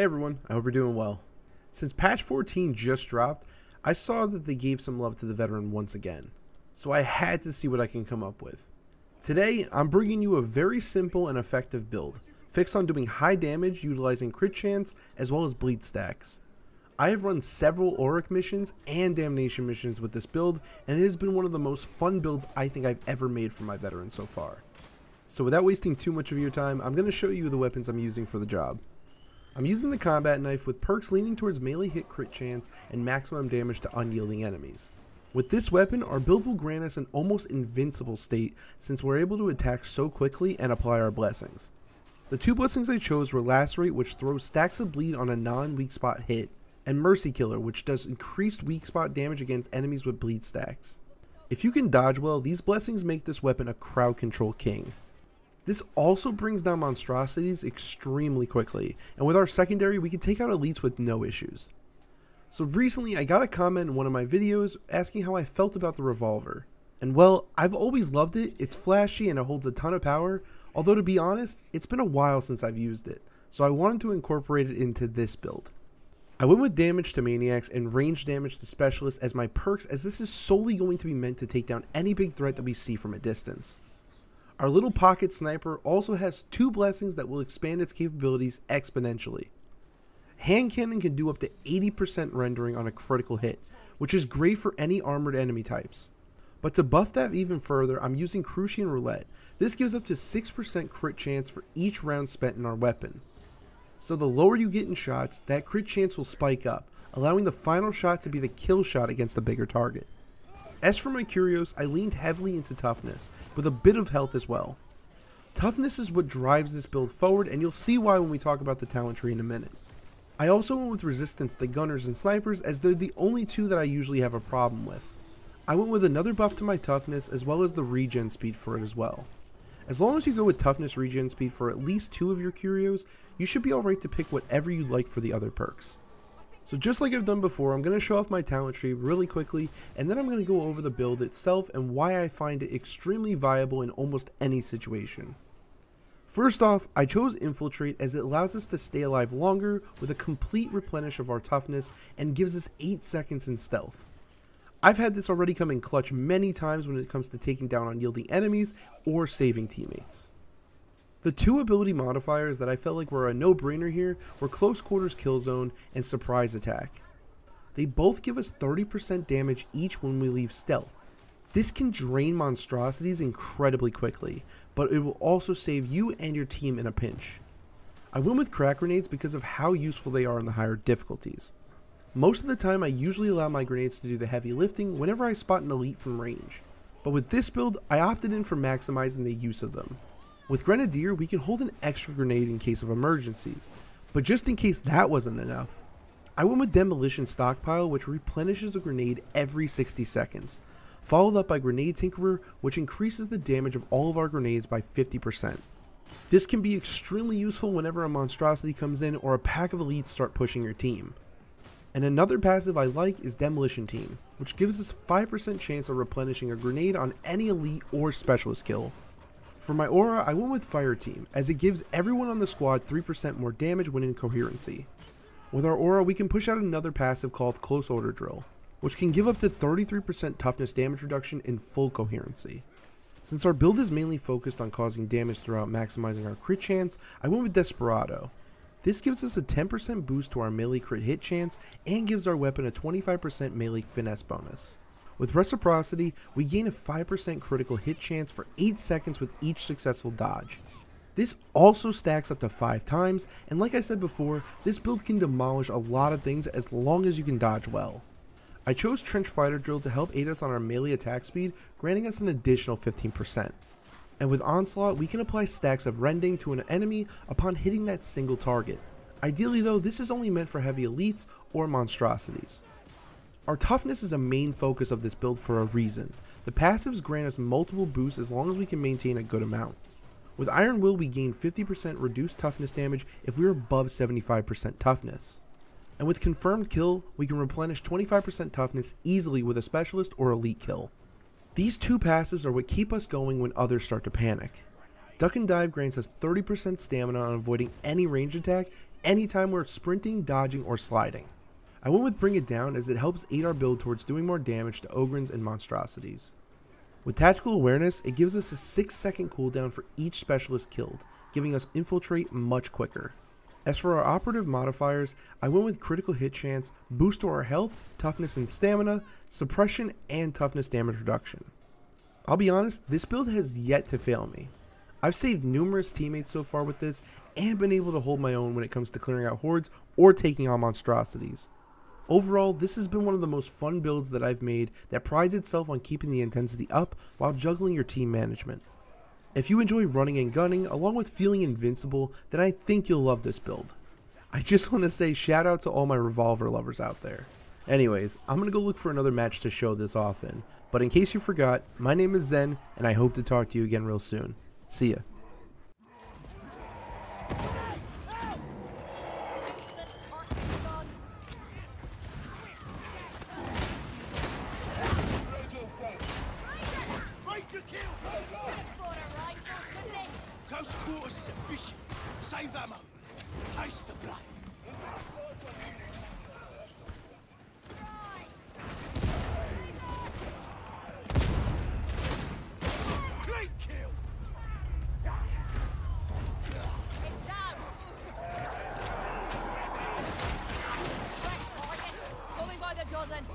Hey everyone, I hope you're doing well. Since patch 14 just dropped, I saw that they gave some love to the veteran once again, so I had to see what I can come up with. Today, I'm bringing you a very simple and effective build, fixed on doing high damage utilizing crit chance as well as bleed stacks. I have run several Auric missions and Damnation missions with this build, and it has been one of the most fun builds I think I've ever made for my veteran so far. So without wasting too much of your time, I'm going to show you the weapons I'm using for the job. I'm using the combat knife with perks leaning towards melee hit crit chance and maximum damage to unyielding enemies. With this weapon, our build will grant us an almost invincible state since we're able to attack so quickly and apply our blessings. The two blessings I chose were Lacerate, which throws stacks of bleed on a non-weak spot hit, and Mercy Killer, which does increased weak spot damage against enemies with bleed stacks. If you can dodge well, these blessings make this weapon a crowd control king. This also brings down monstrosities extremely quickly, and with our secondary we can take out elites with no issues. So recently I got a comment in one of my videos asking how I felt about the revolver, and well, I've always loved it. It's flashy and it holds a ton of power, although to be honest, it's been a while since I've used it, so I wanted to incorporate it into this build. I went with damage to maniacs and range damage to specialists as my perks, as this is solely going to be meant to take down any big threat that we see from a distance. Our little pocket sniper also has two blessings that will expand its capabilities exponentially. Hand cannon can do up to 80% rendering on a critical hit, which is great for any armored enemy types. But to buff that even further, I'm using Crucian Roulette. This gives up to 6% crit chance for each round spent in our weapon. So the lower you get in shots, that crit chance will spike up, allowing the final shot to be the kill shot against a bigger target. As for my curios, I leaned heavily into toughness, with a bit of health as well. Toughness is what drives this build forward, and you'll see why when we talk about the talent tree in a minute. I also went with resistance to gunners and snipers, as they're the only two that I usually have a problem with. I went with another buff to my toughness as well as the regen speed for it as well. As long as you go with toughness regen speed for at least two of your curios, you should be alright to pick whatever you'd like for the other perks. So just like I've done before, I'm going to show off my talent tree really quickly, and then I'm going to go over the build itself and why I find it extremely viable in almost any situation. First off, I chose Infiltrate as it allows us to stay alive longer with a complete replenish of our toughness and gives us 8 seconds in stealth. I've had this already come in clutch many times when it comes to taking down unyielding enemies or saving teammates. The two ability modifiers that I felt like were a no-brainer here were Close Quarters Killzone and Surprise Attack. They both give us 30% damage each when we leave stealth. This can drain monstrosities incredibly quickly, but it will also save you and your team in a pinch. I went with Crack Grenades because of how useful they are in the higher difficulties. Most of the time I usually allow my grenades to do the heavy lifting whenever I spot an elite from range, but with this build I opted in for maximizing the use of them. With Grenadier, we can hold an extra grenade in case of emergencies, but just in case that wasn't enough, I went with Demolition Stockpile, which replenishes a grenade every 60 seconds, followed up by Grenade Tinkerer, which increases the damage of all of our grenades by 50%. This can be extremely useful whenever a monstrosity comes in or a pack of elites start pushing your team. And another passive I like is Demolition Team, which gives us a 5% chance of replenishing a grenade on any elite or specialist kill. For my aura, I went with Fire Team, as it gives everyone on the squad 3% more damage when in coherency. With our aura, we can push out another passive called Close Order Drill, which can give up to 33% toughness damage reduction in full coherency. Since our build is mainly focused on causing damage throughout maximizing our crit chance, I went with Desperado. This gives us a 10% boost to our melee crit hit chance and gives our weapon a 25% melee finesse bonus. With Reciprocity, we gain a 5% critical hit chance for 8 seconds with each successful dodge. This also stacks up to 5 times, and like I said before, this build can demolish a lot of things as long as you can dodge well. I chose Trench Fighter Drill to help aid us on our melee attack speed, granting us an additional 15%. And with Onslaught, we can apply stacks of rending to an enemy upon hitting that single target. Ideally though, this is only meant for heavy elites or monstrosities. Our toughness is a main focus of this build for a reason. The passives grant us multiple boosts as long as we can maintain a good amount. With Iron Will, we gain 50% reduced toughness damage if we are above 75% toughness. And with Confirmed Kill, we can replenish 25% toughness easily with a specialist or elite kill. These two passives are what keep us going when others start to panic. Duck and Dive grants us 30% stamina on avoiding any range attack anytime we're sprinting, dodging, or sliding. I went with Bring It Down as it helps aid our build towards doing more damage to Ogryns and Monstrosities. With Tactical Awareness, it gives us a 6-second cooldown for each specialist killed, giving us Infiltrate much quicker. As for our operative modifiers, I went with Critical Hit Chance, Boost to our Health, Toughness and Stamina, Suppression, and Toughness Damage Reduction. I'll be honest, this build has yet to fail me. I've saved numerous teammates so far with this and been able to hold my own when it comes to clearing out hordes or taking on monstrosities. Overall, this has been one of the most fun builds that I've made that prides itself on keeping the intensity up while juggling your team management. If you enjoy running and gunning along with feeling invincible, then I think you'll love this build. I just want to say shout out to all my revolver lovers out there. Anyways, I'm going to go look for another match to show this off in, but in case you forgot, my name is Zen and I hope to talk to you again real soon. See ya. Save ammo. Taste the blood. Clean kill. It's down. Fresh target. Coming by the dozen.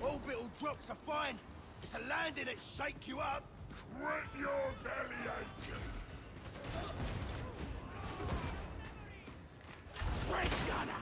Orbital drops are fine. It's a landing that shake you up. Quit your belly aching. Straight gunner.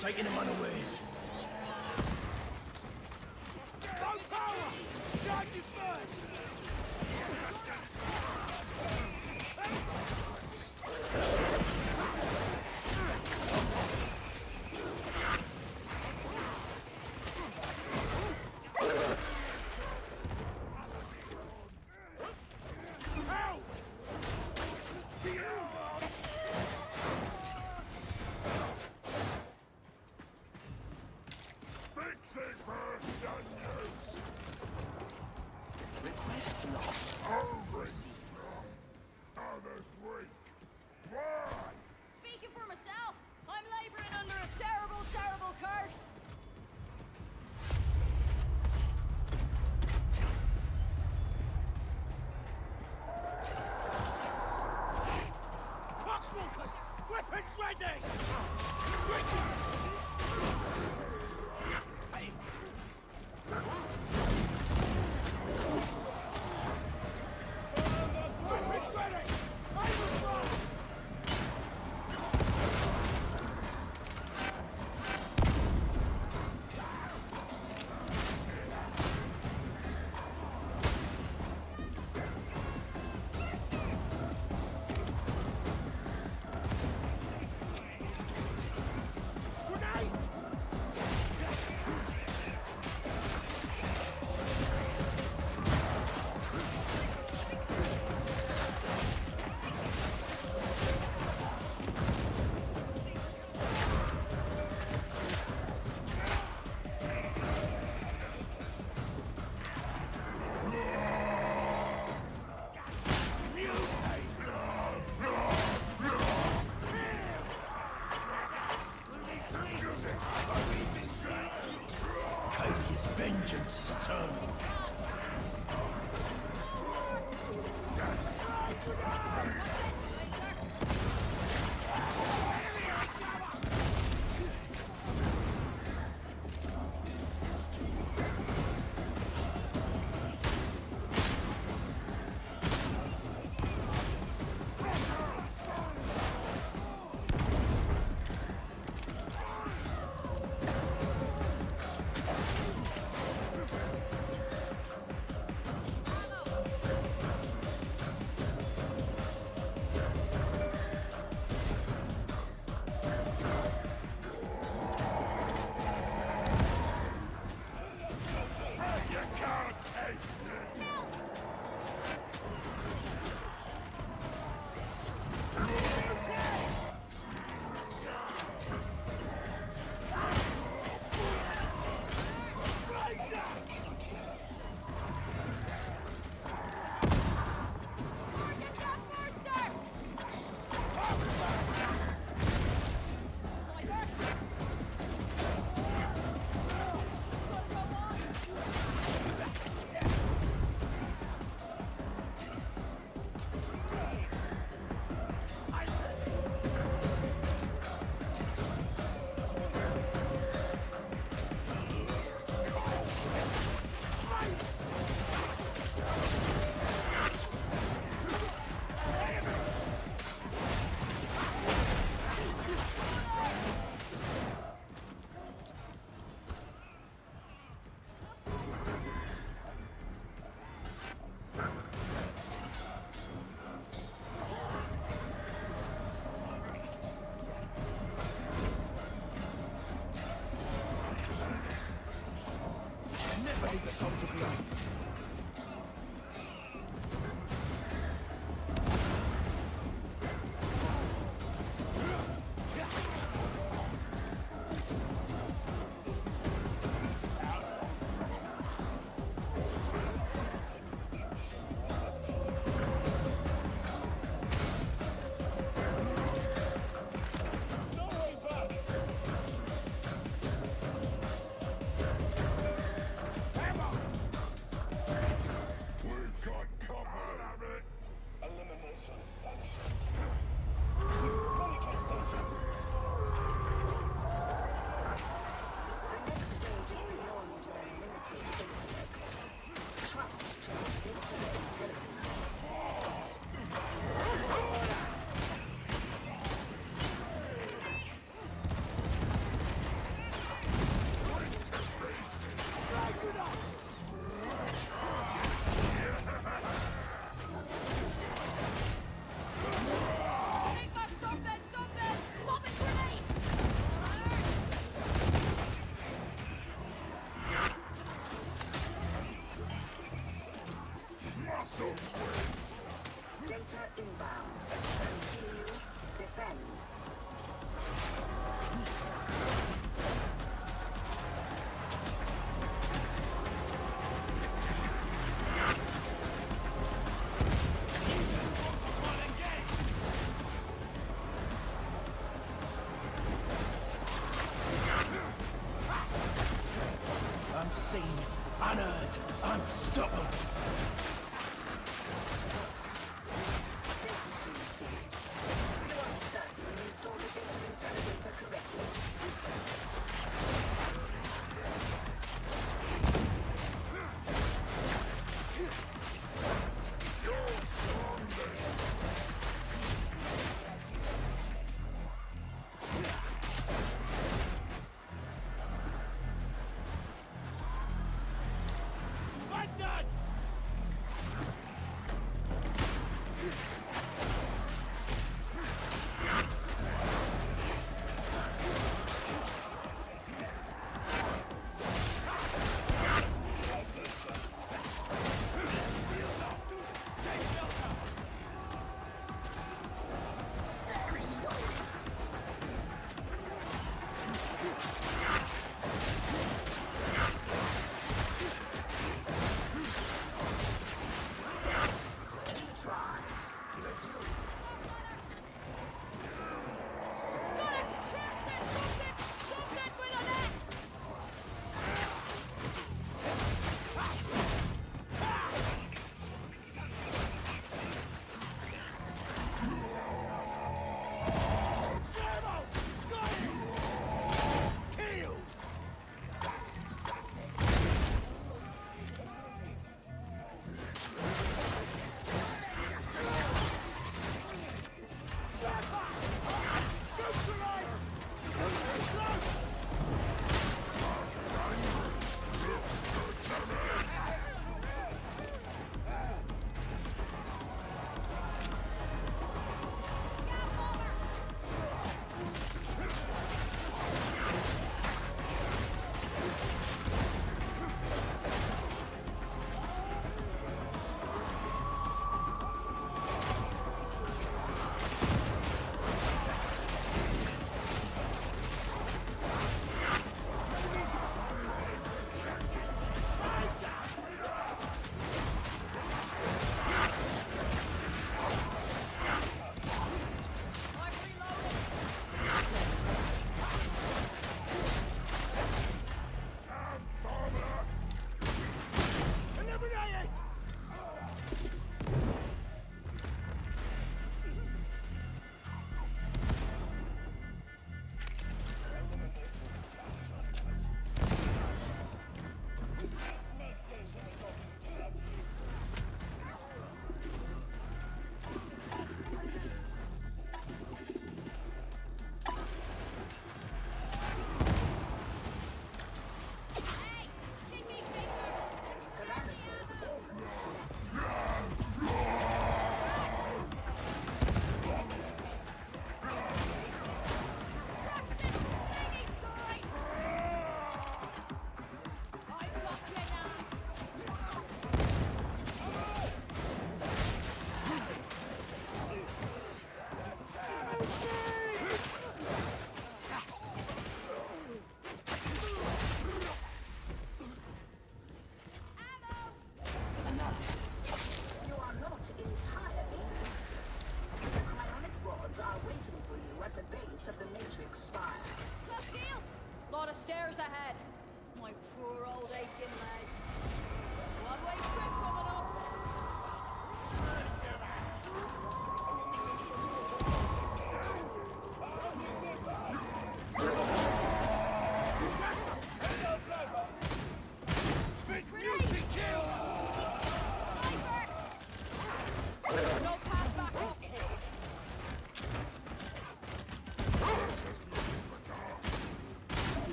Taking them unawares. Low power! Charge it first! Out! sons of light. Correctly.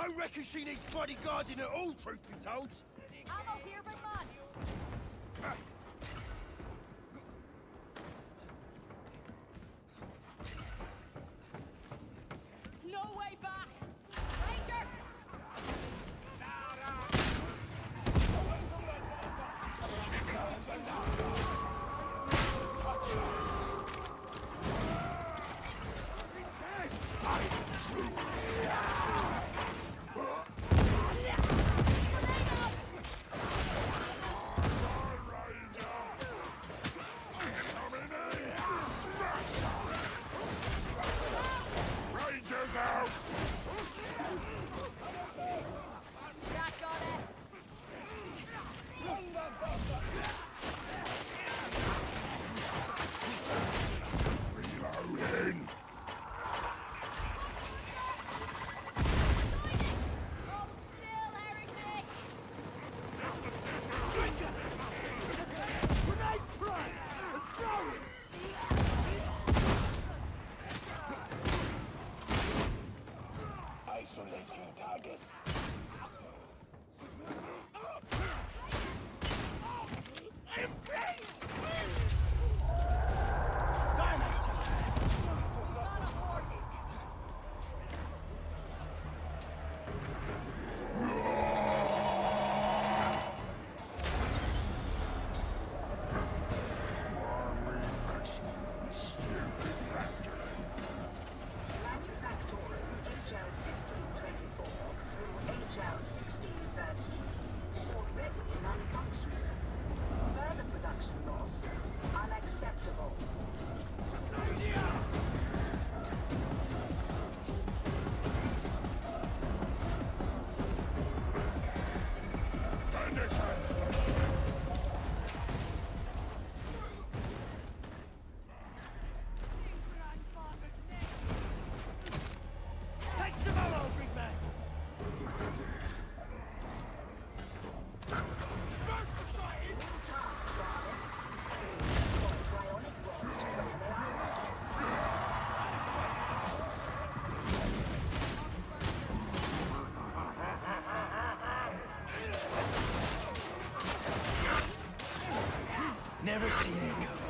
I reckon she needs bodyguarding at all, truth be told. I'm up here, but none. No way back! Ranger! Never seen it go.